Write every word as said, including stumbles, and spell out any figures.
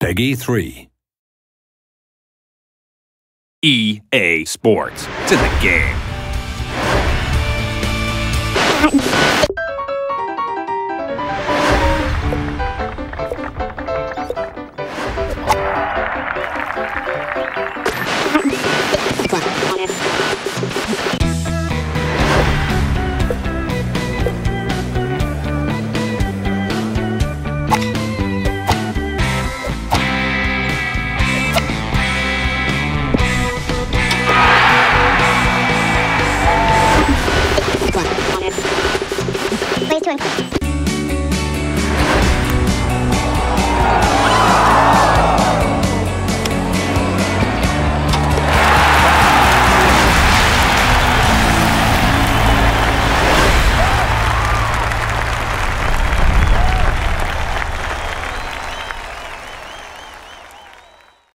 Peggy three. E A Sports. It's in the game.